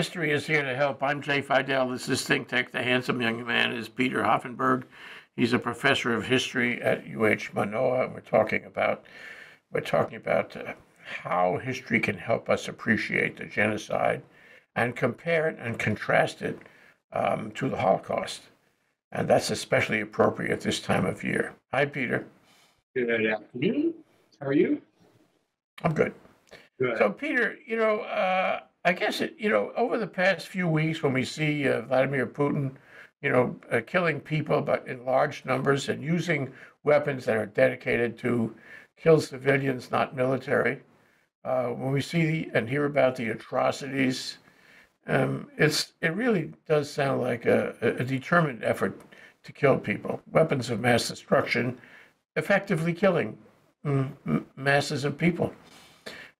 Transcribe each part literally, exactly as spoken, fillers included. History is here to help. I'm Jay Fidel. This is ThinkTech. The handsome young man is Peter Hoffenberg. He's a professor of history at U H Manoa. We're talking about we're talking about uh, how history can help us appreciate the genocide and compare it and contrast it um, to the Holocaust. And that's especially appropriate this time of year. Hi, Peter. Good afternoon. How are you? I'm good. Good. So, Peter, you know, uh, I guess, it, you know, over the past few weeks when we see uh, Vladimir Putin, you know, uh, killing people but in large numbers and using weapons that are dedicated to kill civilians, not military, uh, when we see the, and hear about the atrocities, um, it's it really does sound like a, a determined effort to kill people. Weapons of mass destruction, effectively killing m masses of people.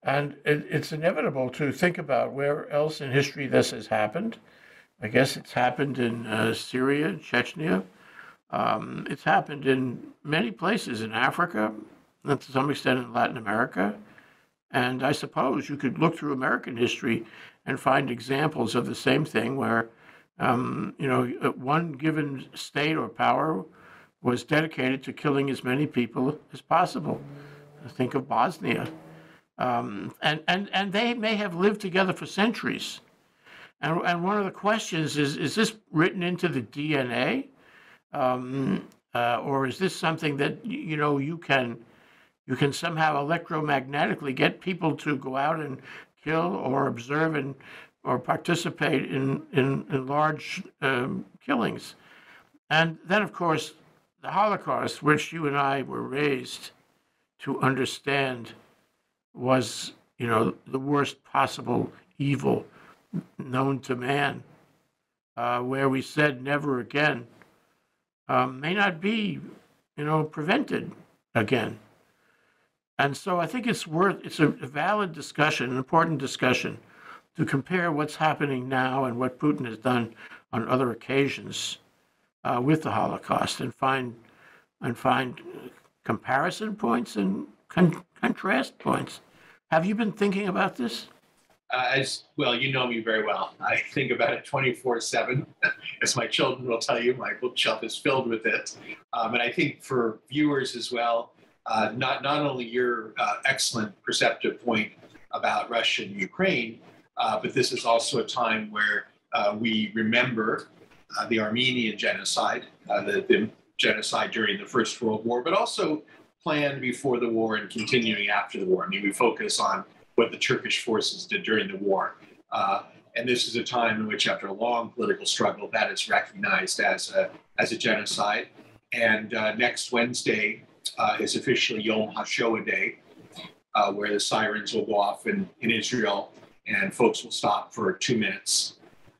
And it, it's inevitable to think about where else in history this has happened. I guess it's happened in uh, Syria, Chechnya. Um, it's happened in many places in Africa, and to some extent in Latin America. And I suppose you could look through American history and find examples of the same thing where, um, you know, one given state or power was dedicated to killing as many people as possible. Think of Bosnia. Um, and, and, and they may have lived together for centuries. And, and one of the questions is, is this written into the D N A? Um, uh, or is this something that, you know, you can, you can somehow electromagnetically get people to go out and kill or observe and, or participate in, in, in large um, killings? And then, of course, the Holocaust, which you and I were raised to understand was, you know, the worst possible evil known to man, uh, where we said never again, um, may not be, you know, prevented again. And so I think it's worth, it's a valid discussion, an important discussion, to compare what's happening now and what Putin has done on other occasions uh, with the Holocaust and find, and find comparison points and con contrast points. Have you been thinking about this? Uh, as, well, you know me very well. I think about it twenty-four seven. As my children will tell you, my bookshelf is filled with it. Um, and I think for viewers as well, uh, not, not only your uh, excellent perceptive point about Russia and Ukraine, uh, but this is also a time where uh, we remember uh, the Armenian genocide, uh, the, the genocide during the First World War, but also planned before the war and continuing after the war. I mean, we focus on what the Turkish forces did during the war. Uh, and this is a time in which, after a long political struggle, that is recognized as a, as a genocide. And uh, next Wednesday uh, is officially Yom HaShoah Day, uh, where the sirens will go off in, in Israel and folks will stop for two minutes.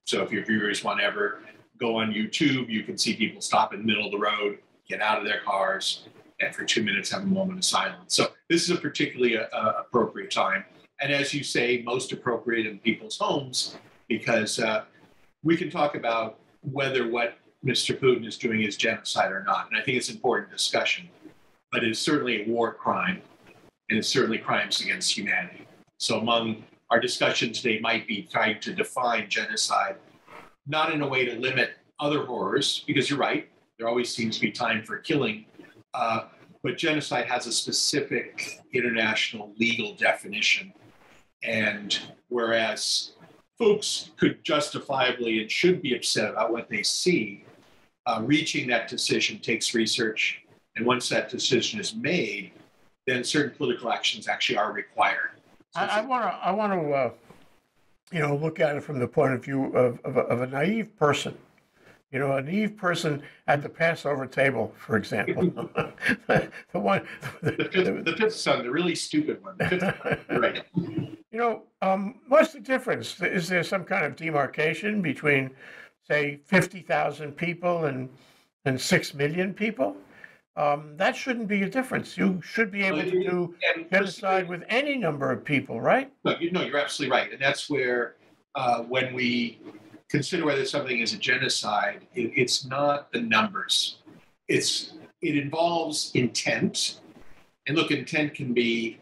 So if your viewers want to ever go on YouTube, you can see people stop in the middle of the road, get out of their cars, and for two minutes have a moment of silence. So this is a particularly uh, appropriate time. And as you say, most appropriate in people's homes, because uh, we can talk about whether what Mister Putin is doing is genocide or not. And I think it's an important discussion, but it is certainly a war crime, and it's certainly crimes against humanity. So among our discussion today might be trying to define genocide, not in a way to limit other horrors, because you're right, there always seems to be time for killing, Uh, but genocide has a specific international legal definition. And whereas folks could justifiably and should be upset about what they see, uh, reaching that decision takes research. And once that decision is made, then certain political actions actually are required. So I want to, I want to, uh, you know, look at it from the point of view of, of, of a naive person. You know, a naive person at the Passover table, for example. the one, the, the, fifth, the, the fifth son, the really stupid one. The fifth one. Right. You know, um, what's the difference? Is there some kind of demarcation between, say, fifty thousand people and and six million people? Um, that shouldn't be a difference. You should be able well, to do genocide with any number of people, right? No, you, no, you're absolutely right, and that's where uh, when we consider whether something is a genocide, it, it's not the numbers. It's, it involves intent. And look, intent can be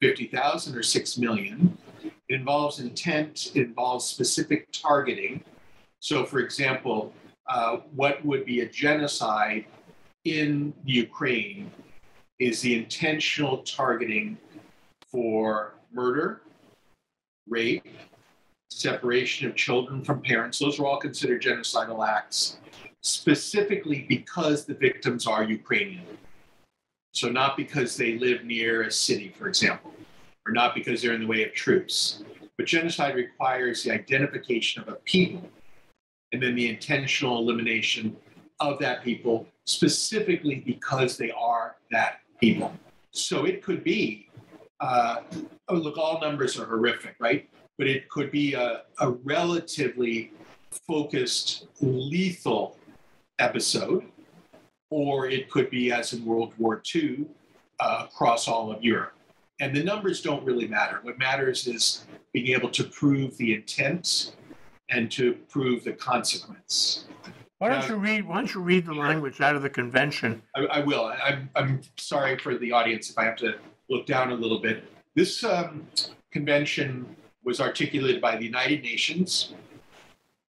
fifty thousand or six million. It involves intent, involves specific targeting. So, for example, uh, what would be a genocide in Ukraine is the intentional targeting for murder, rape, separation of children from parents. Those are all considered genocidal acts, specifically because the victims are Ukrainian. So not because they live near a city, for example, or not because they're in the way of troops. But genocide requires the identification of a people and then the intentional elimination of that people, specifically because they are that people. So it could be, uh, oh, look, all numbers are horrific, right? But it could be a, a relatively focused, lethal episode, or it could be, as in World War Two, uh, across all of Europe. And the numbers don't really matter. What matters is being able to prove the intent and to prove the consequence. Why don't, now, you, read, why don't you read the language out of the convention? I, I will. I'm, I'm sorry for the audience if I have to look down a little bit. This um, convention was articulated by the United Nations.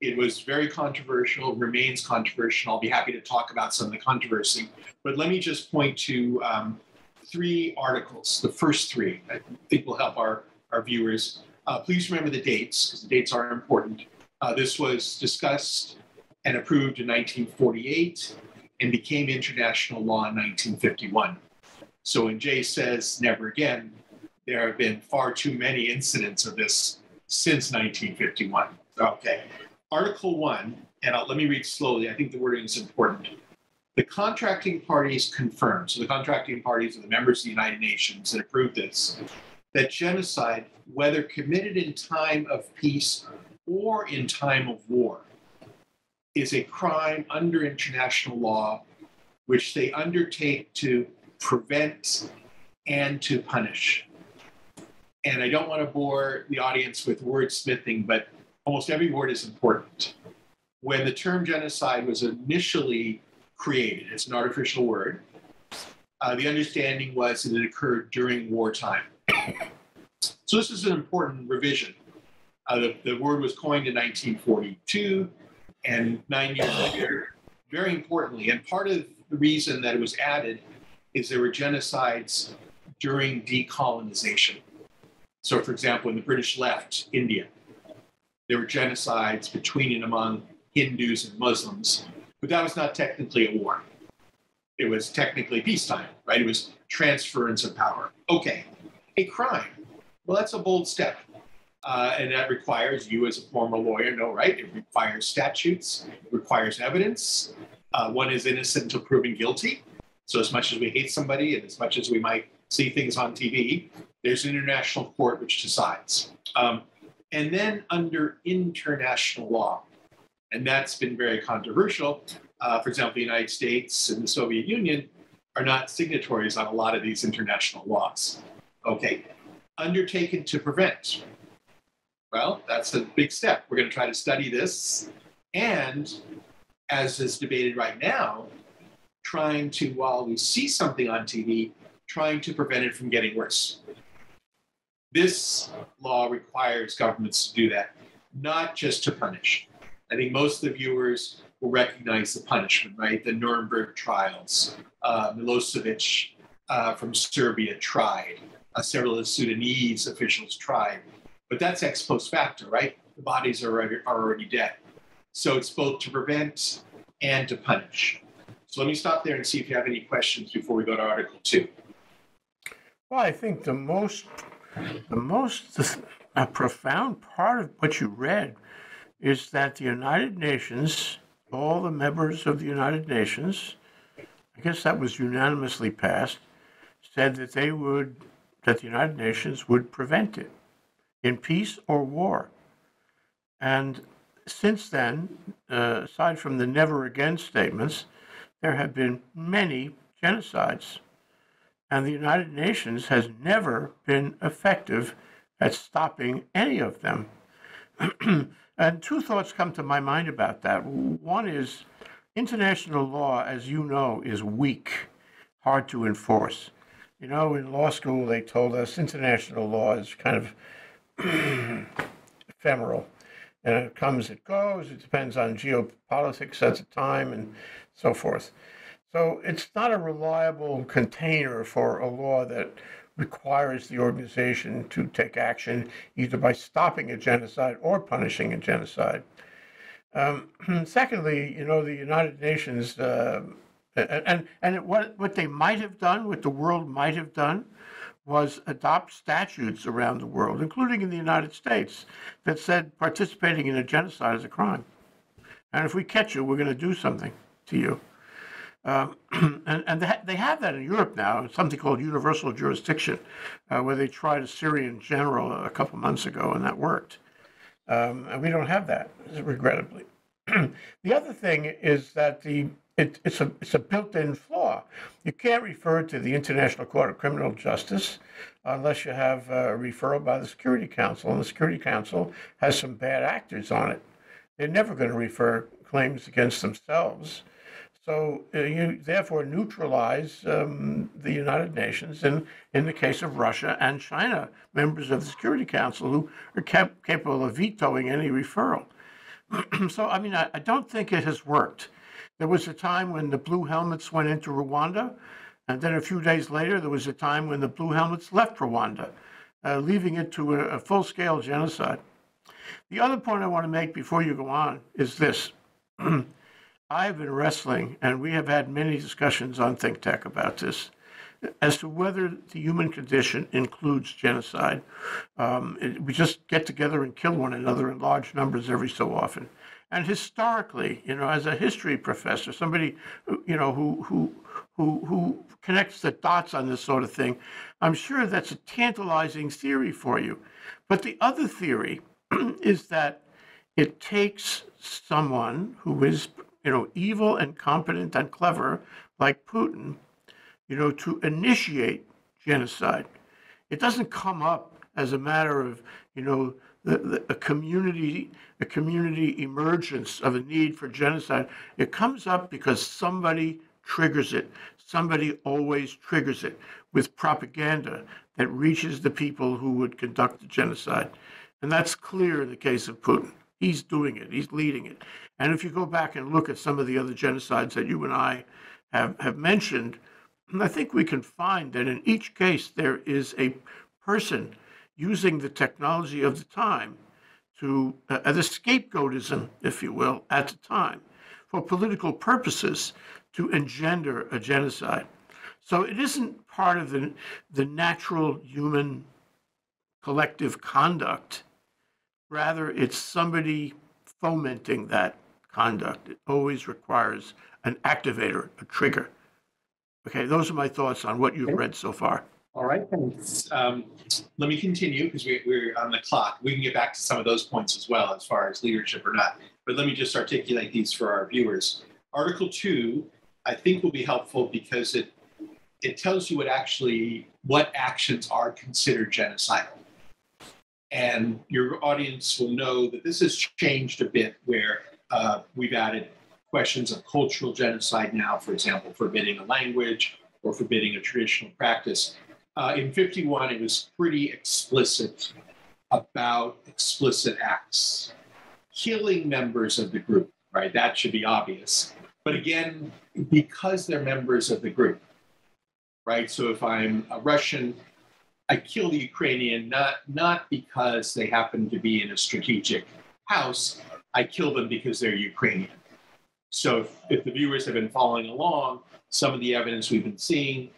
It was very controversial, remains controversial. I'll be happy to talk about some of the controversy. But let me just point to um, three articles, the first three, I think will help our, our viewers. Uh, please remember the dates, because the dates are important. Uh, this was discussed and approved in nineteen forty-eight and became international law in nineteen fifty-one. So when Jay says never again, there have been far too many incidents of this since nineteen fifty-one. Okay. Article one, and I'll, let me read slowly. I think the wording is important. The contracting parties confirm, so the contracting parties are the members of the United Nations that approved this, that genocide, whether committed in time of peace or in time of war, is a crime under international law which they undertake to prevent and to punish. And I don't want to bore the audience with wordsmithing, but almost every word is important. When the term genocide was initially created, it's an artificial word, uh, the understanding was that it occurred during wartime. So this is an important revision. Uh, the, the word was coined in nineteen forty-two, and nine years later, very importantly, and part of the reason that it was added is there were genocides during decolonization. So for example, when the British left India, there were genocides between and among Hindus and Muslims, but that was not technically a war. It was technically peacetime, right? It was transference of power. Okay, a crime. Well, that's a bold step. Uh, and that requires, you as a former lawyer know, right? It requires statutes, it requires evidence. Uh, one is innocent until proven guilty. So as much as we hate somebody and as much as we might see things on T V, there's an international court which decides. Um, And then under international law, and that's been very controversial. Uh, for example, the United States and the Soviet Union are not signatories on a lot of these international laws. Okay, undertaken to prevent. Well, that's a big step. We're going to try to study this. And as is debated right now, trying to, while we see something on T V, trying to prevent it from getting worse. This law requires governments to do that, not just to punish. I think most of the viewers will recognize the punishment, right? The Nuremberg trials, uh, Milosevic uh, from Serbia tried, uh, several of the Sudanese officials tried, but that's ex post facto, right? The bodies are already, are already dead. So it's both to prevent and to punish. So let me stop there and see if you have any questions before we go to Article two. Well, I think the most... The most a profound part of what you read is that the United Nations, all the members of the United Nations, I guess that was unanimously passed, said that they would, that the United Nations would prevent it in peace or war. And since then, uh, aside from the never again statements, there have been many genocides. And the United Nations has never been effective at stopping any of them. And two thoughts come to my mind about that. One is, international law, as you know, is weak, hard to enforce. You know, in law school, they told us international law is kind of ephemeral. And it comes, it goes, it depends on geopolitics at the time and so forth. So it's not a reliable container for a law that requires the organization to take action, either by stopping a genocide or punishing a genocide. Um, secondly, you know, the United Nations, uh, and, and what, what they might have done, what the world might have done, was adopt statutes around the world, including in the United States, that said participating in a genocide is a crime. And if we catch you, we're going to do something to you. Um, and and they, ha they have that in Europe now, it's something called universal jurisdiction, uh, where they tried a Syrian general a couple months ago, and that worked. Um, and we don't have that, regrettably. The other thing is that the It, it's a, it's a built-in flaw. You can't refer to the International Court of Criminal Justice unless you have a referral by the Security Council, and the Security Council has some bad actors on it. They're never going to refer claims against themselves. So uh, you therefore neutralize um, the United Nations, and in the case of Russia and China, members of the Security Council who are cap capable of vetoing any referral. So, I mean, I, I don't think it has worked. There was a time when the Blue Helmets went into Rwanda, and then a few days later there was a time when the Blue Helmets left Rwanda, uh, leaving it to a, a full-scale genocide. The other point I want to make before you go on is this. I have been wrestling, and we have had many discussions on ThinkTech about this, as to whether the human condition includes genocide. Um, it, we just get together and kill one another in large numbers every so often. And historically, you know, as a history professor, somebody, you know, who, who, who, who connects the dots on this sort of thing, I'm sure that's a tantalizing theory for you. But the other theory is that it takes someone who is, you know, evil and competent and clever, like Putin, you know, to initiate genocide. It doesn't come up as a matter of, you know, The, the, a community, a community emergence of a need for genocide. It comes up because somebody triggers it. Somebody always triggers it with propaganda that reaches the people who would conduct the genocide. And that's clear in the case of Putin. He's doing it. He's leading it. And if you go back and look at some of the other genocides that you and I have, have mentioned, I think we can find that in each case there is a person using the technology of the time to, uh, the scapegoatism, if you will, at the time, for political purposes to engender a genocide. So it isn't part of the, the natural human collective conduct. Rather, it's somebody fomenting that conduct. It always requires an activator, a trigger. Okay, those are my thoughts on what you've read so far. All right, thanks. Um, let me continue because we, we're on the clock. We can get back to some of those points as well as far as leadership or not. But let me just articulate these for our viewers. Article two, I think, will be helpful because it, it tells you what actually, what actions are considered genocidal. And your audience will know that this has changed a bit where uh, we've added questions of cultural genocide now, for example, forbidding a language or forbidding a traditional practice. Uh, in fifty-one, it was pretty explicit about explicit acts. Killing members of the group, right? That should be obvious. But again, because they're members of the group, right? So if I'm a Russian, I kill the Ukrainian, not, not because they happen to be in a strategic house. I kill them because they're Ukrainian. So if, if the viewers have been following along, some of the evidence we've been seeing,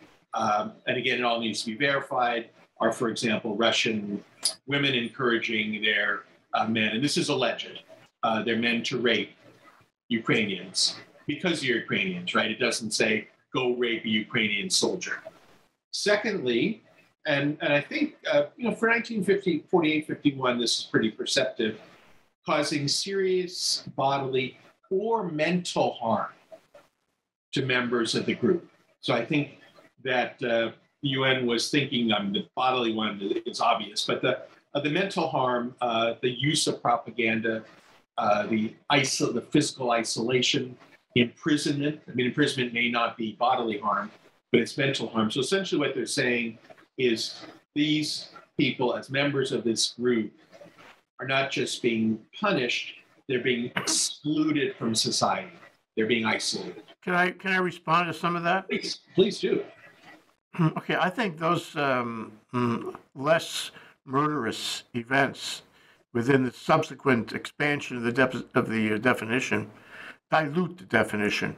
Um, and again, it all needs to be verified, are, for example, Russian women encouraging their uh, men, and this is alleged, uh, their men to rape Ukrainians because they're Ukrainians, right? It doesn't say, go rape a Ukrainian soldier. Secondly, and, and I think, uh, you know, for nineteen forty-eight fifty-one, this is pretty perceptive, causing serious bodily or mental harm to members of the group. So I think that uh, the U N was thinking, um, the bodily one is obvious, but the, uh, the mental harm, uh, the use of propaganda, uh, the, iso the physical isolation, imprisonment. I mean, imprisonment may not be bodily harm, but it's mental harm. So essentially what they're saying is these people as members of this group are not just being punished, they're being excluded from society. They're being isolated. Can I, can I respond to some of that? Please, please do. Okay, I think those um, less murderous events within the subsequent expansion of the, de of the definition dilute the definition.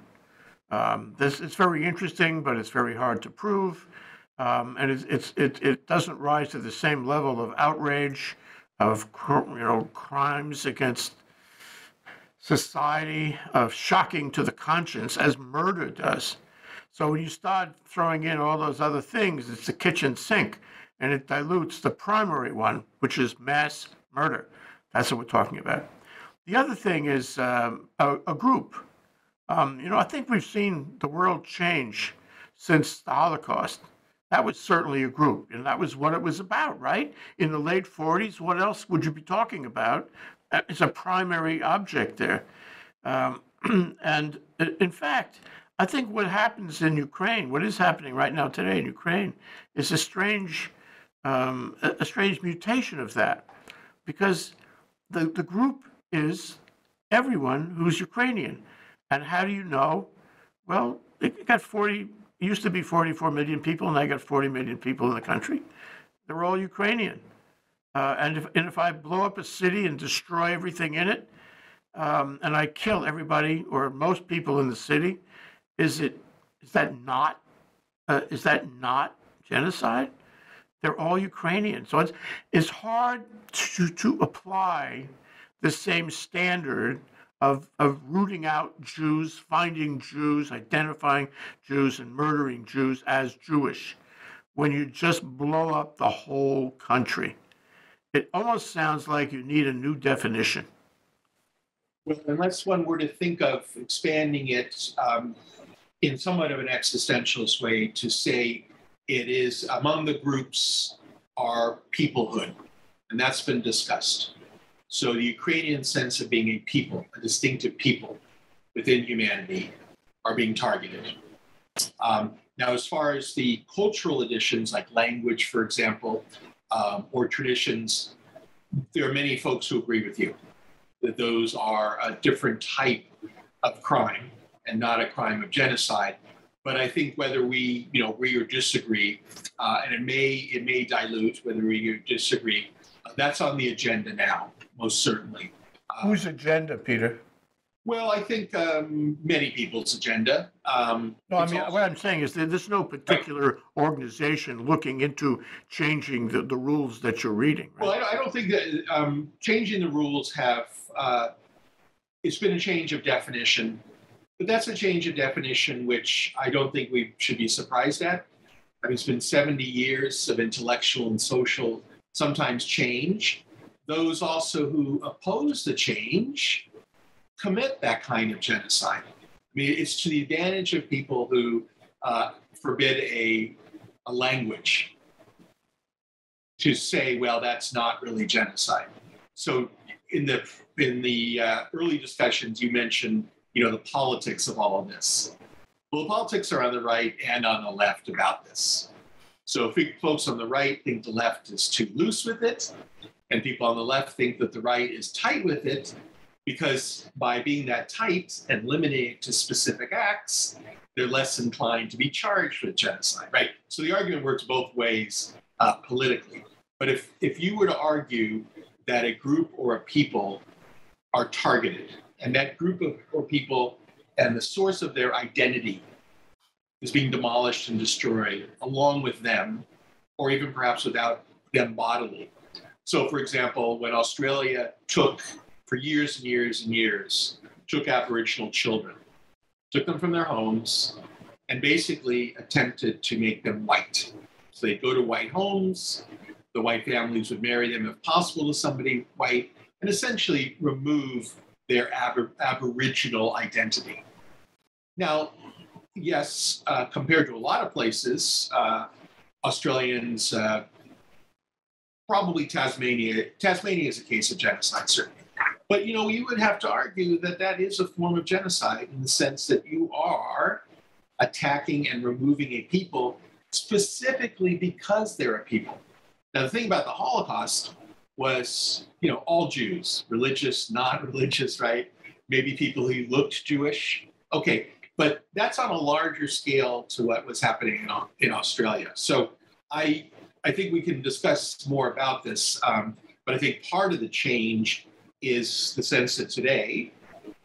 Um, this it's very interesting, but it's very hard to prove, um, and it's, it's, it it doesn't rise to the same level of outrage, of you know crimes against society, of shocking to the conscience as murder does. So when you start throwing in all those other things, it's the kitchen sink, and it dilutes the primary one, which is mass murder. That's what we're talking about. The other thing is um, a, a group. Um, you know, I think we've seen the world change since the Holocaust. That was certainly a group, and that was what it was about, right? In the late forties, what else would you be talking about? It's a primary object there. Um, and in fact, I think what happens in Ukraine, what is happening right now today in Ukraine, is a strange, um, a strange mutation of that, because the, the group is everyone who's Ukrainian. And how do you know? Well, it got forty, it used to be forty-four million people, and I got forty million people in the country. They're all Ukrainian. Uh, and, if, and if I blow up a city and destroy everything in it, um, and I kill everybody or most people in the city, Is it? Is that not? Uh, is that not genocide? They're all Ukrainian, so it's it's hard to to apply the same standard of of rooting out Jews, finding Jews, identifying Jews, and murdering Jews as Jewish when you just blow up the whole country. It almost sounds like you need a new definition. Well, unless one were to think of expanding it. Um... in somewhat of an existentialist way, to say it is among the groups are peoplehood, and that's been discussed. So the Ukrainian sense of being a people, a distinctive people within humanity, are being targeted. Um, now, as far as the cultural additions, like language, for example, um, or traditions, there are many folks who agree with you that those are a different type of crime and not a crime of genocide. But I think whether we, you know, agree or disagree, uh, and it may it may dilute whether we disagree, uh, that's on the agenda now, most certainly. Uh, Whose agenda, Peter? Well, I think um, many people's agenda. Um, no, I mean, also, what I'm saying is that there's no particular right. organization looking into changing the, the rules that you're reading. Right? Well, I, I don't think that um, changing the rules have, uh, it's been a change of definition. But that's a change of definition, which I don't think we should be surprised at. I mean, it's been seventy years of intellectual and social, sometimes change. Those also who oppose the change commit that kind of genocide. I mean, it's to the advantage of people who uh, forbid a, a language to say, well, that's not really genocide. So in the, in the uh, early discussions, you mentioned you know, the politics of all of this. Well, the politics are on the right and on the left about this. So if folks on the right think the left is too loose with it, and people on the left think that the right is tight with it, because by being that tight and limiting it to specific acts, they're less inclined to be charged with genocide, right? So the argument works both ways uh, politically. But if, if you were to argue that a group or a people are targeted, and that group of or people and the source of their identity is being demolished and destroyed along with them, or even perhaps without them bodily. So, for example, when Australia took, for years and years and years, took Aboriginal children, took them from their homes, and basically attempted to make them white. So they'd go to white homes, the white families would marry them if possible to somebody white, and essentially remove their ab aboriginal identity. Now, yes, uh, compared to a lot of places, uh, Australians, uh, probably Tasmania, Tasmania is a case of genocide, certainly. But you know, you would have to argue that that is a form of genocide in the sense that you are attacking and removing a people specifically because they're a people. Now, the thing about the Holocaust was, you know, all Jews, religious, non-religious, right? Maybe people who looked Jewish. Okay, but that's on a larger scale to what was happening in, in Australia. So I, I think we can discuss more about this, um, but I think part of the change is the sense that today,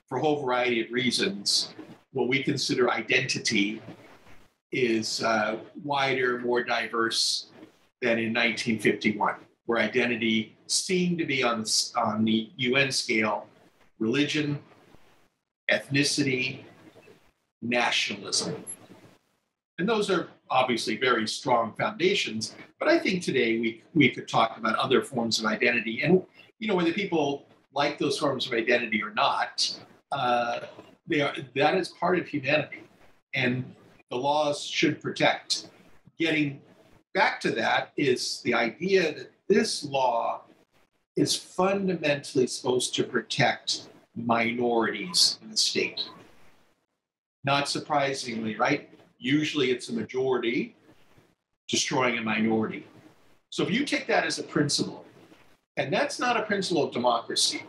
for a whole variety of reasons, what we consider identity is uh, wider, more diverse than in nineteen fifty-one, where identity seemed to be on, on the U N scale, religion, ethnicity, nationalism. And those are obviously very strong foundations, but I think today we, we could talk about other forms of identity. And, you know, whether people like those forms of identity or not, uh, they are, that is part of humanity. And the laws should protect. Getting back to that is the idea that this law is fundamentally supposed to protect minorities in the state. Not surprisingly, right? Usually it's a majority destroying a minority. So if you take that as a principle, and that's not a principle of democracy,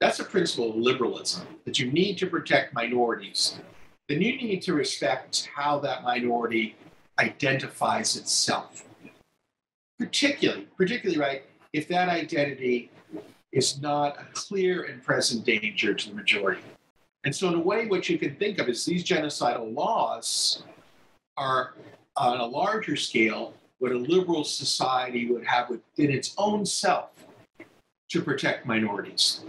that's a principle of liberalism, that you need to protect minorities, then you need to respect how that minority identifies itself. Particularly, particularly, right, if that identity is not a clear and present danger to the majority. And so in a way, what you can think of is these genocidal laws are, on a larger scale, what a liberal society would have within its own self to protect minorities.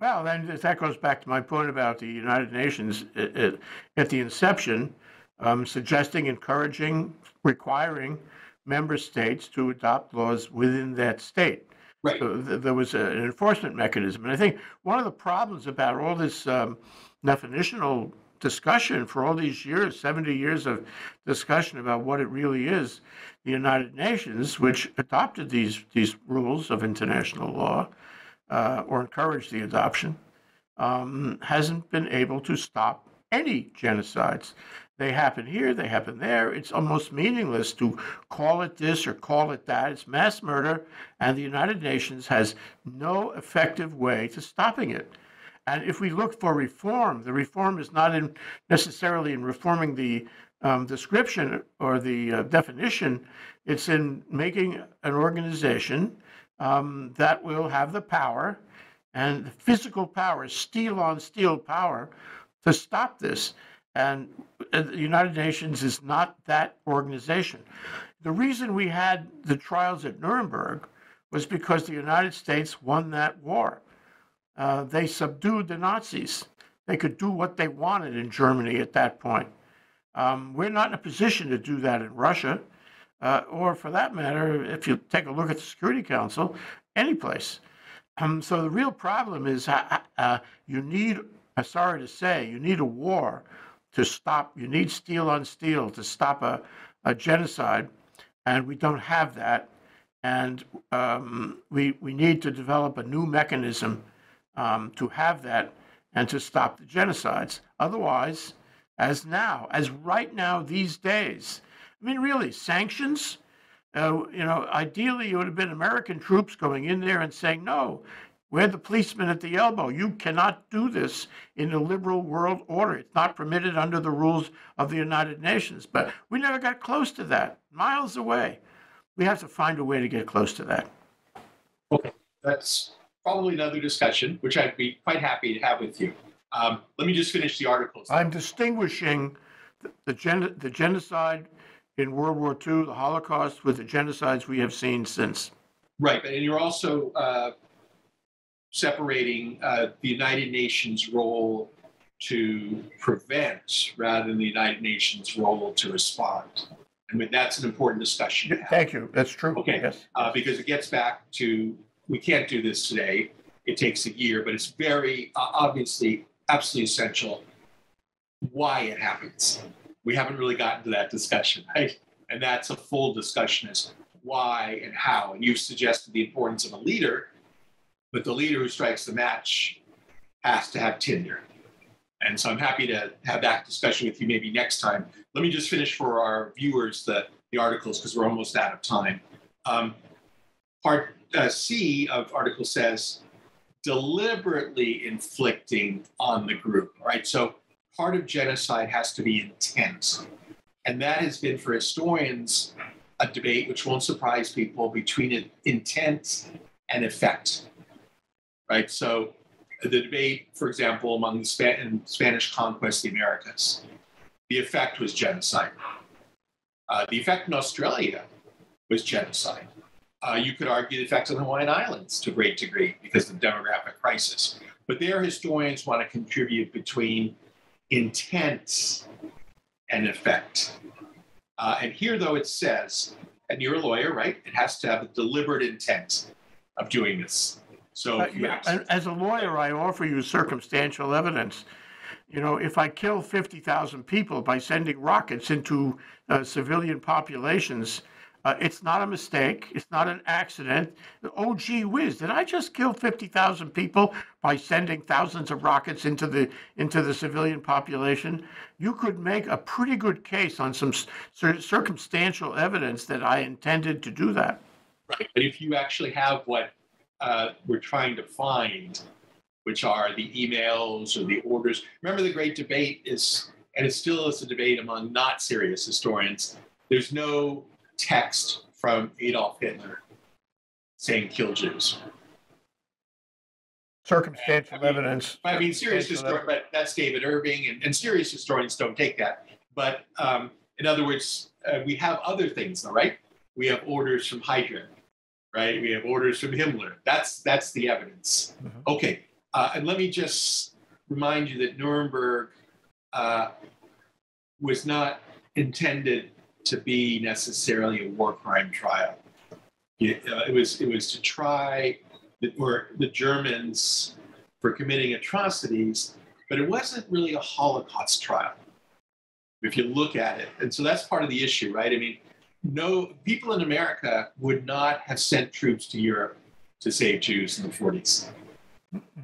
Well, then that goes back to my point about the United Nations it, it, at the inception, um, suggesting, encouraging, requiring member states to adopt laws within that state. Right. So th there was a, an enforcement mechanism. And I think one of the problems about all this um, definitional discussion for all these years, seventy years of discussion about what it really is, the United Nations, which adopted these, these rules of international law, Uh, or encourage the adoption, um, hasn't been able to stop any genocides. They happen here, they happen there. It's almost meaningless to call it this or call it that. It's mass murder, and the United Nations has no effective way to stopping it. And if we look for reform, the reform is not in necessarily in reforming the um, description or the uh, definition. It's in making an organization Um, that will have the power and the physical power, steel on steel power, to stop this. And the United Nations is not that organization. The reason we had the trials at Nuremberg was because the United States won that war. Uh, they subdued the Nazis. They could do what they wanted in Germany at that point. Um, we're not in a position to do that in Russia. Uh, or for that matter, if you take a look at the Security Council, any place. Um, so the real problem is uh, uh, you need, I'm sorry to say, you need a war to stop, you need steel on steel to stop a, a genocide, and we don't have that. And um, we, we need to develop a new mechanism um, to have that and to stop the genocides. Otherwise, as now, as right now these days, I mean, really, sanctions, uh, you know, ideally it would have been American troops going in there and saying, no, we're the policemen at the elbow. You cannot do this in the liberal world order. It's not permitted under the rules of the United Nations. But we never got close to that, miles away. We have to find a way to get close to that. Okay, that's probably another discussion, which I'd be quite happy to have with you. Um, let me just finish the articles. I'm distinguishing the, the, gen the genocide in World War Two, the Holocaust, with the genocides we have seen since. Right, and you're also uh, separating uh, the United Nations role to prevent rather than the United Nations role to respond. I mean, that's an important discussion to have. Thank you, that's true. Okay, yes. Uh, because it gets back to, we can't do this today, it takes a year, but it's very uh, obviously absolutely essential why it happens. We haven't really gotten to that discussion, right? And that's a full discussion as why and how. And you've suggested the importance of a leader, but the leader who strikes the match has to have tinder. And so I'm happy to have that discussion with you maybe next time. Let me just finish for our viewers the the articles because we're almost out of time. Um, part uh, C of article says, deliberately inflicting on the group, right? So part of genocide has to be intent. And that has been, for historians, a debate which won't surprise people between intent and effect, right? So the debate, for example, among the Span- in Spanish conquest, the Americas, the effect was genocide. Uh, the effect in Australia was genocide. Uh, you could argue the effect on the Hawaiian Islands to a great degree because of the demographic crisis. But there, historians want to contribute between intent and effect. Uh, and here, though, it says, and you're a lawyer, right? It has to have a deliberate intent of doing this. So, uh, yeah, as a lawyer, I offer you circumstantial evidence. You know, if I kill fifty thousand people by sending rockets into uh, civilian populations, Uh, it's not a mistake. It's not an accident. Oh, gee whiz, did I just kill fifty thousand people by sending thousands of rockets into the into the civilian population? You could make a pretty good case on some cir circumstantial evidence that I intended to do that. Right, but if you actually have what uh, we're trying to find, which are the emails or the orders. Remember, the great debate is, and it still is a debate among not serious historians, there's no text from Adolf Hitler saying kill Jews. Circumstantial and, I mean, evidence. I mean, serious historians, but that's David Irving, and, and serious historians don't take that. But um, in other words, uh, we have other things, though, right? We have orders from Heydrich, right? We have orders from Himmler. That's, that's the evidence. Mm-hmm. Okay, uh, and let me just remind you that Nuremberg uh, was not intended to be necessarily a war crime trial. It, uh, it was it was to try the, or the Germans for committing atrocities, but it wasn't really a Holocaust trial, if you look at it. And so that's part of the issue, right? I mean, no, people in America would not have sent troops to Europe to save Jews in the forties.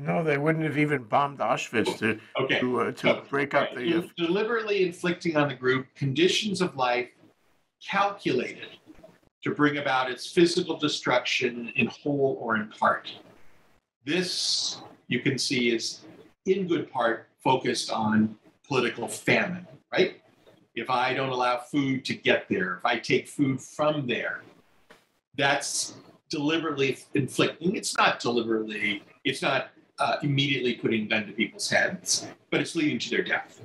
No, they wouldn't have even bombed Auschwitz to, okay. to, uh, to okay. break up right. the... Deliberately inflicting on the group conditions of life calculated to bring about its physical destruction in whole or in part. This, you can see, is in good part focused on political famine, right? If I don't allow food to get there, if I take food from there, that's deliberately inflicting. It's not deliberately, it's not uh, immediately putting a gun to people's heads, but it's leading to their death.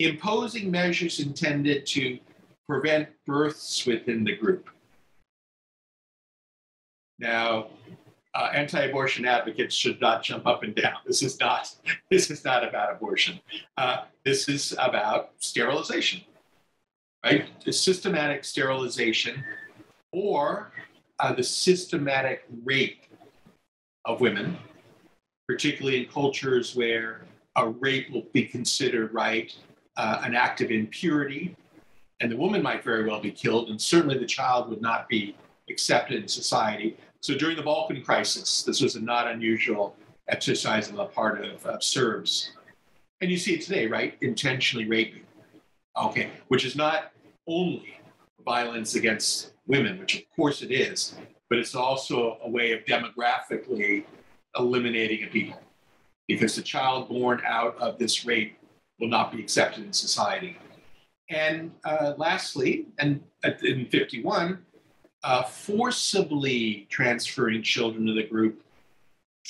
Imposing measures intended to prevent births within the group. Now, uh, anti-abortion advocates should not jump up and down. This is not, this is not about abortion. Uh, this is about sterilization, right? The systematic sterilization or uh, the systematic rape of women, particularly in cultures where a rape will be considered, right, uh, an act of impurity, and the woman might very well be killed, and certainly the child would not be accepted in society. So during the Balkan crisis, this was a not unusual exercise on the part of, of Serbs. And you see it today, right? Intentionally raping, okay, which is not only violence against women, which of course it is, but it's also a way of demographically eliminating a people, because the child born out of this rape will not be accepted in society. And uh, lastly, and uh, in fifty-one, uh, forcibly transferring children of the group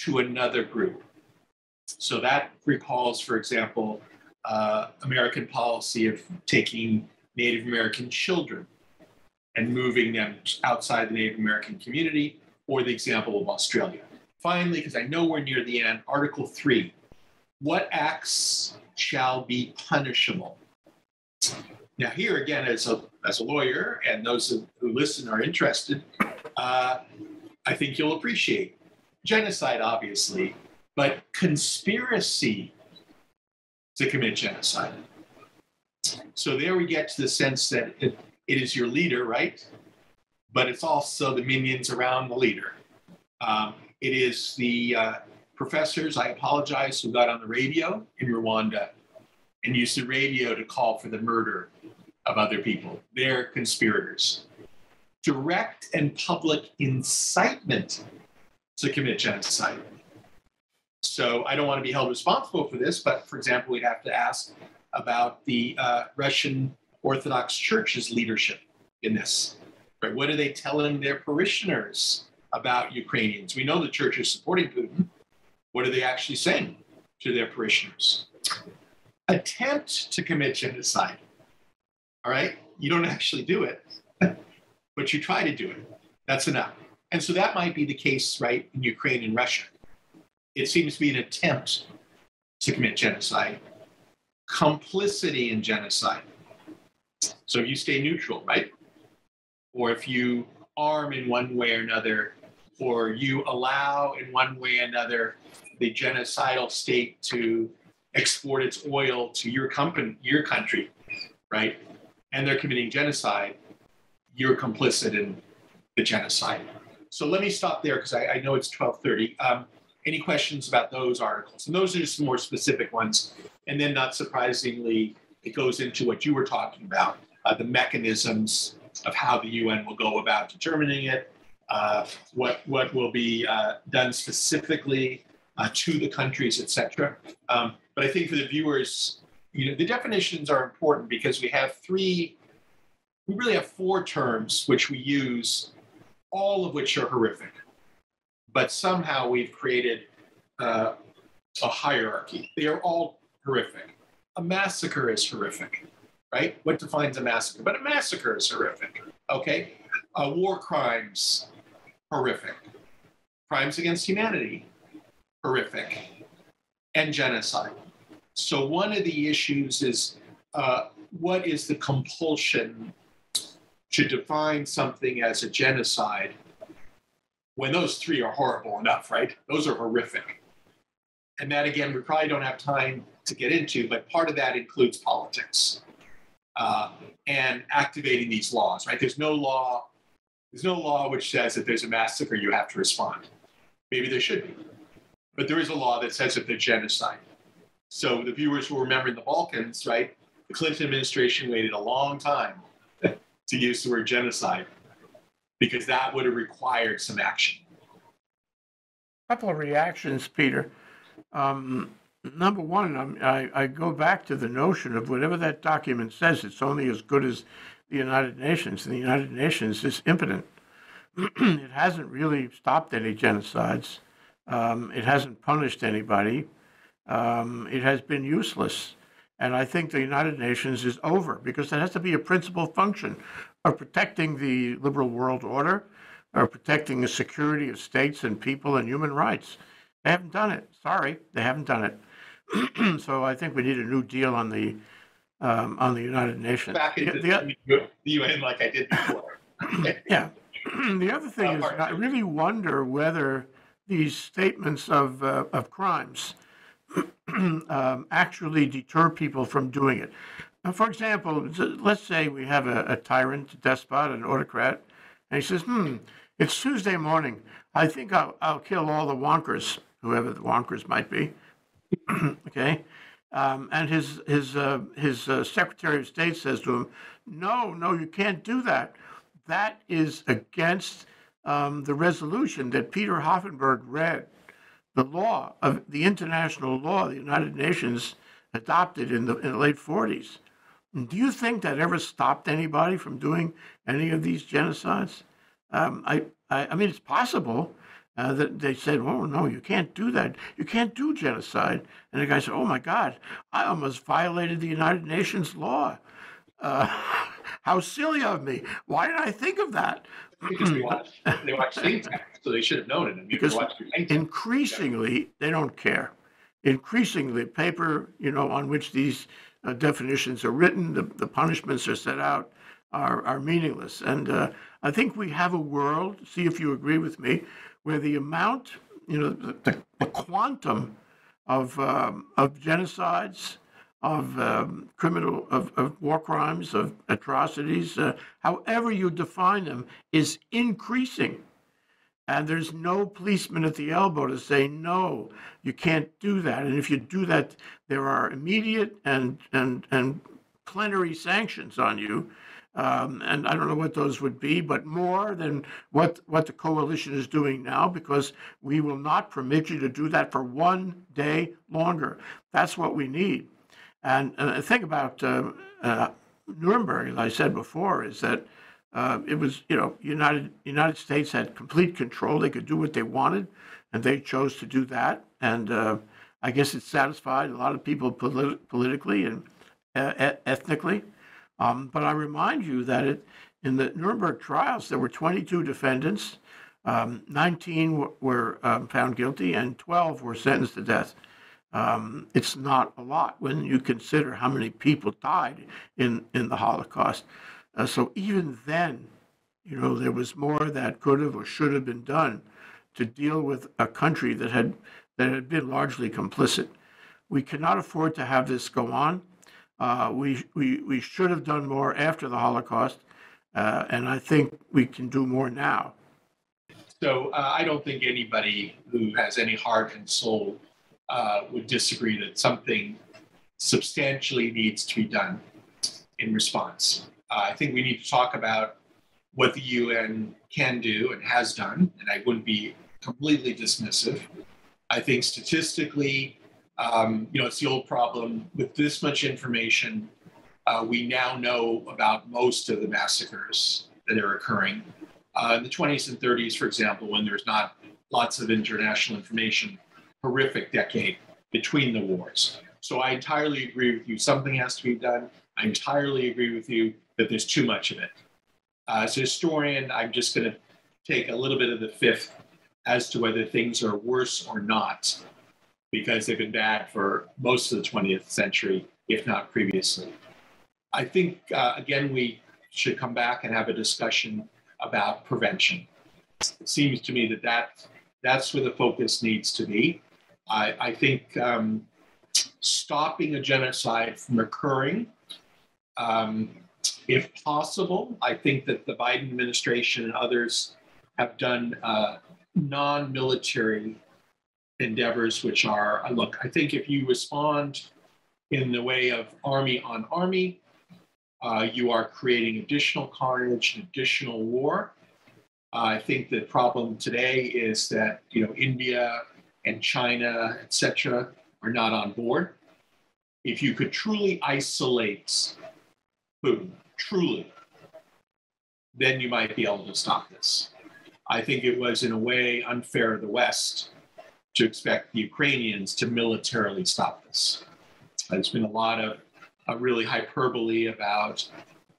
to another group. So that recalls, for example, uh, American policy of taking Native American children and moving them outside the Native American community, or the example of Australia. Finally, because I know we're near the end, Article three, what acts shall be punishable? Now, here again, as a, as a lawyer, and those who listen are interested, uh, I think you'll appreciate genocide, obviously, but conspiracy to commit genocide. So there we get to the sense that it, it is your leader, right? But it's also the minions around the leader. Um, it is the uh, professors, I apologize, who got on the radio in Rwanda and used the radio to call for the murder of other people. They're conspirators. Direct and public incitement to commit genocide. So I don't want to be held responsible for this, but for example, we'd have to ask about the uh, Russian Orthodox Church's leadership in this. Right? What are they telling their parishioners about Ukrainians? We know the church is supporting Putin. What are they actually saying to their parishioners? Attempt to commit genocide. All right? You don't actually do it, but you try to do it. That's enough. And so that might be the case, right, in Ukraine and Russia. It seems to be an attempt to commit genocide. Complicity in genocide. So if you stay neutral, right? Or if you arm in one way or another, or you allow in one way or another the genocidal state to export its oil to your company, your country, right? And they're committing genocide, you're complicit in the genocide. So let me stop there because I, I know it's twelve thirty. Um, any questions about those articles? And those are just more specific ones. And then not surprisingly, it goes into what you were talking about, uh, the mechanisms of how the U N will go about determining it, uh, what, what will be uh, done specifically uh, to the countries, et cetera. Um, but I think for the viewers, you know, the definitions are important because we have three, we really have four terms which we use, all of which are horrific. But somehow we've created uh, a hierarchy. They are all horrific. A massacre is horrific, right? What defines a massacre? But a massacre is horrific, okay? Uh, war crimes, horrific. Crimes against humanity, horrific. And genocide. So one of the issues is uh, what is the compulsion to define something as a genocide when those three are horrible enough, right? Those are horrific. And that, again, we probably don't have time to get into, but part of that includes politics uh, and activating these laws, right? There's no law, there's no law which says if there's a massacre, you have to respond. Maybe there should be, but there is a law that says if there's genocide. So the viewers will remember in the Balkans, right? The Clinton administration waited a long time to use the word genocide because that would have required some action. A couple of reactions, Peter. Um, Number one, I'm, I, I go back to the notion of whatever that document says, it's only as good as the United Nations. And the United Nations is impotent. It hasn't really stopped any genocides. Um, it hasn't punished anybody. Um, it has been useless. And I think the United Nations is over because there has to be a principal function of protecting the liberal world order or protecting the security of states and people and human rights. They haven't done it. Sorry, they haven't done it. So I think we need a new deal on the um, on the United Nations. Back into the, the, the U N like I did before. Yeah. The other thing uh, is, I really wonder whether these statements of uh, of crimes um, actually deter people from doing it. Now, for example, let's say we have a, a tyrant, a despot, an autocrat, and he says, "Hmm, it's Tuesday morning. I think I'll, I'll kill all the wonkers, whoever the wonkers might be." Okay, um, and his his uh, his uh, Secretary of State says to him, "No, no, you can't do that. That is against um, the resolution that Peter Hoffenberg read, the law of the international law the United Nations adopted in the in the late forties." Do you think that ever stopped anybody from doing any of these genocides? Um, I, I I mean, it's possible. Uh, that they said, "Well, no, you can't do that. You can't do genocide." And the guy said, "Oh my God, I almost violated the United Nations law. Uh, how silly of me! Why did I think of that?" Because we watched, they watched ThinkTech, so they should have known it. And because increasingly, they don't care. Increasingly, paper you know on which these uh, definitions are written, the, the punishments are set out, are are meaningless. And uh, I think we have a world. See if you agree with me. Where the amount, you know, the, the quantum of um, of genocides, of um, criminal, of, of war crimes, of atrocities, uh, however you define them, is increasing, and there's no policeman at the elbow to say no, you can't do that, and if you do that, there are immediate and and and plenary sanctions on you. Um, and I don't know what those would be, but more than what, what the coalition is doing now, because we will not permit you to do that for one day longer. That's what we need. And, and the thing about uh, uh, Nuremberg, as I said before, is that uh, it was, you know, United, United States had complete control. They could do what they wanted, and they chose to do that. And uh, I guess it satisfied a lot of people politi politically and uh, ethnically. Um, but I remind you that it, in the Nuremberg trials, there were twenty-two defendants, um, nineteen were, were um, found guilty, and twelve were sentenced to death. Um, it's not a lot when you consider how many people died in, in the Holocaust. Uh, so even then, you know, there was more that could have or should have been done to deal with a country that had, that had been largely complicit. We cannot afford to have this go on. Uh, we, we, we should have done more after the Holocaust, uh, and I think we can do more now. So uh, I don't think anybody who has any heart and soul uh, would disagree that something substantially needs to be done in response. Uh, I think we need to talk about what the U N can do and has done, and I wouldn't be completely dismissive. I think statistically, Um, you know, it's the old problem. With this much information, uh, we now know about most of the massacres that are occurring. Uh, in the twenties and thirties, for example, when there's not lots of international information, horrific decade between the wars. So I entirely agree with you. Something has to be done. I entirely agree with you that there's too much of it. Uh, as a historian, I'm just going to take a little bit of the fifth as to whether things are worse or not, because they've been bad for most of the twentieth century, if not previously. I think, uh, again, we should come back and have a discussion about prevention. It seems to me that, that that's where the focus needs to be. I, I think um, stopping a genocide from occurring, um, if possible, I think that the Biden administration and others have done uh, non-military endeavors, which are, look, I think if you respond in the way of army on army, uh, you are creating additional carnage and additional war. Uh, I think the problem today is that, you know, India and China, et cetera, are not on board. If you could truly isolate Putin, truly, then you might be able to stop this. I think it was, in a way, unfair to the West to expect the Ukrainians to militarily stop this. There's been a lot of uh, really hyperbole about,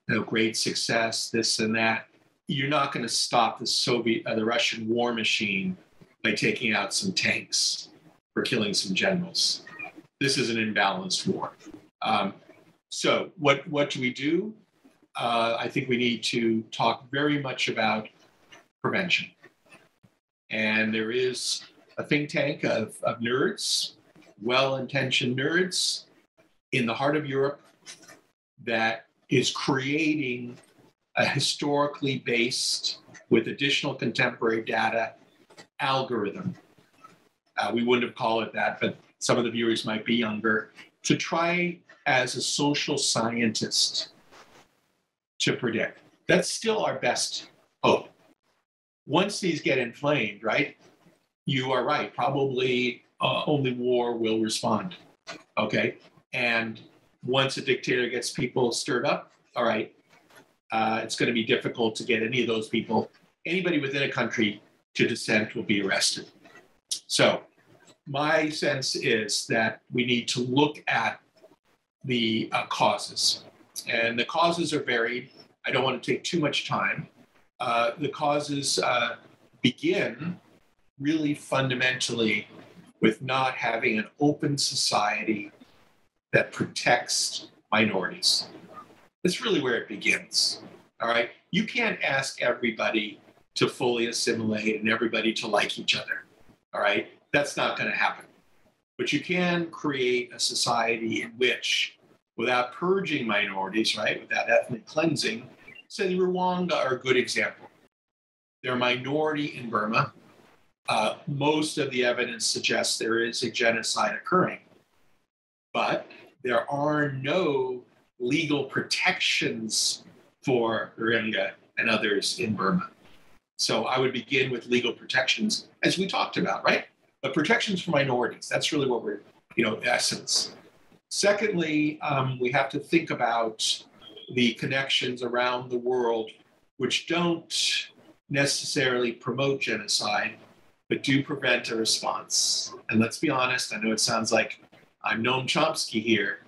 you know, great success, this and that. You're not going to stop the Soviet, uh, the Russian war machine by taking out some tanks or killing some generals. This is an imbalanced war. Um, so what, what do we do? Uh, I think we need to talk very much about prevention. And there is a think tank of, of nerds, well-intentioned nerds in the heart of Europe that is creating a historically based, with additional contemporary data, algorithm. Uh, we wouldn't have called it that, but some of the viewers might be younger, to try as a social scientist to predict. That's still our best hope. Once these get inflamed, right? You are right. Probably uh, only war will respond. Okay. And once a dictator gets people stirred up, all right, uh, it's going to be difficult to get any of those people, anybody within a country to dissent will be arrested. So my sense is that we need to look at the uh, causes. And the causes are varied. I don't want to take too much time. Uh, the causes uh, begin really fundamentally with not having an open society that protects minorities. That's really where it begins, all right? You can't ask everybody to fully assimilate and everybody to like each other, all right? That's not gonna happen. But you can create a society in which, without purging minorities, right, without ethnic cleansing, say the Rwanda are a good example. They're a minority in Burma. Uh, most of the evidence suggests there is a genocide occurring, but there are no legal protections for Rohingya and others in Burma. So I would begin with legal protections, as we talked about, right? But protections for minorities, that's really what we're, you know, essence. Secondly, um, we have to think about the connections around the world, which don't necessarily promote genocide, but do prevent a response. And let's be honest, I know it sounds like I'm Noam Chomsky here,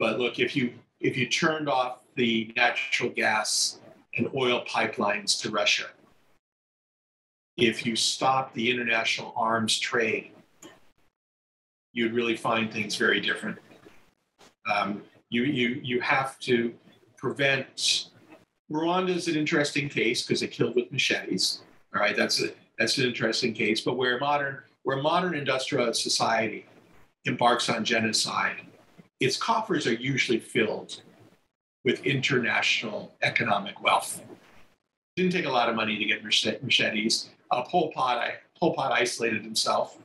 but look, if you if you turned off the natural gas and oil pipelines to Russia, if you stopped the international arms trade, you'd really find things very different. Um, you, you, you have to prevent. Rwanda is an interesting case because they killed with machetes. All right, that's a, that's an interesting case. But where modern where modern industrial society embarks on genocide, its coffers are usually filled with international economic wealth. It didn't take a lot of money to get machetes. Uh, Pol Pot, Pol Pot isolated himself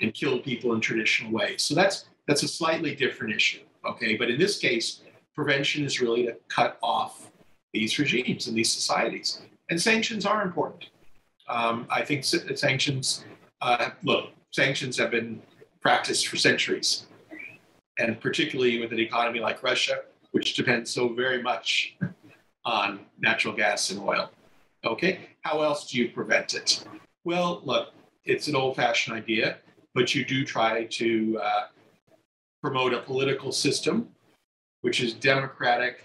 and killed people in traditional ways. So that's that's a slightly different issue. Okay, but in this case, prevention is really to cut off these regimes and these societies. And sanctions are important. Um, I think sanctions, uh, look, sanctions have been practiced for centuries. And particularly with an economy like Russia, which depends so very much on natural gas and oil. Okay, how else do you prevent it? Well, look, it's an old-fashioned idea, but you do try to uh, promote a political system which is democratic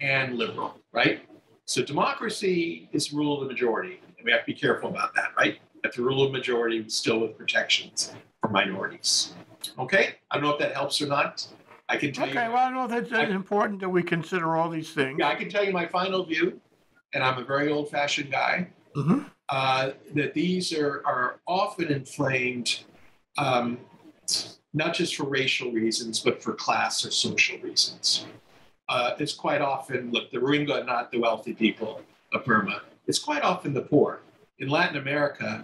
and liberal, right? So democracy is rule of the majority. And we have to be careful about that, right? That the rule of the majority is still with protections for minorities. Okay? I don't know if that helps or not. I can tell okay, you. Okay, well, I know that's, that's I, important that we consider all these things. Yeah, I can tell you my final view, and I'm a very old-fashioned guy, mm-hmm. uh, that these are, are often inflamed, um, not just for racial reasons, but for class or social reasons. Uh, it's quite often, look, the Rohingya are not the wealthy people of Burma. It's quite often the poor. In Latin America,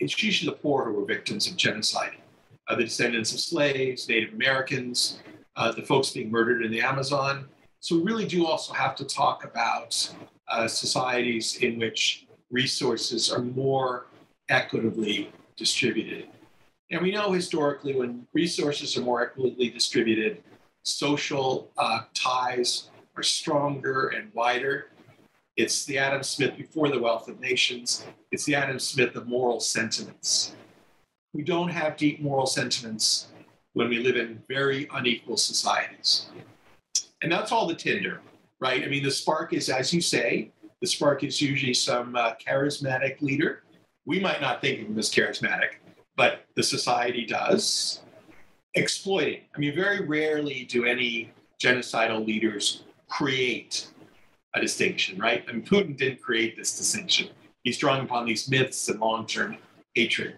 it's usually the poor who were victims of genocide. Uh, the descendants of slaves, Native Americans, uh, the folks being murdered in the Amazon. So we really do also have to talk about uh, societies in which resources are more equitably distributed. And we know historically when resources are more equitably distributed, social uh, ties are stronger and wider. It's the Adam Smith before the Wealth of Nations. It's the Adam Smith of moral sentiments. We don't have deep moral sentiments when we live in very unequal societies. And that's all the tinder, right? I mean, the spark is, as you say, the spark is usually some uh, charismatic leader. We might not think of him as charismatic, but the society does. Exploiting. I mean, very rarely do any genocidal leaders create a distinction, right? I mean, Putin didn't create this distinction. He's drawing upon these myths and long-term hatred.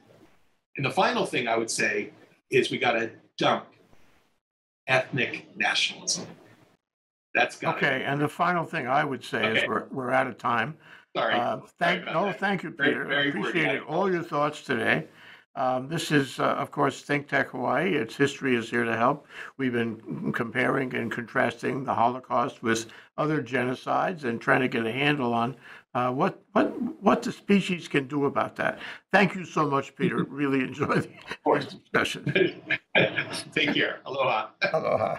And the final thing I would say is we got to dump ethnic nationalism. That's got okay. Go. And the final thing I would say okay. is we're we're out of time. Sorry. Uh, thank Sorry no, that. thank you, Peter. Very, very I appreciate it. all your thoughts today. Um, this is, uh, of course, ThinkTech Hawaii. Its history is here to help. We've been comparing and contrasting the Holocaust with other genocides and trying to get a handle on uh, what what what the species can do about that. Thank you so much, Peter. Really enjoyed the discussion. Take care. Aloha. Aloha.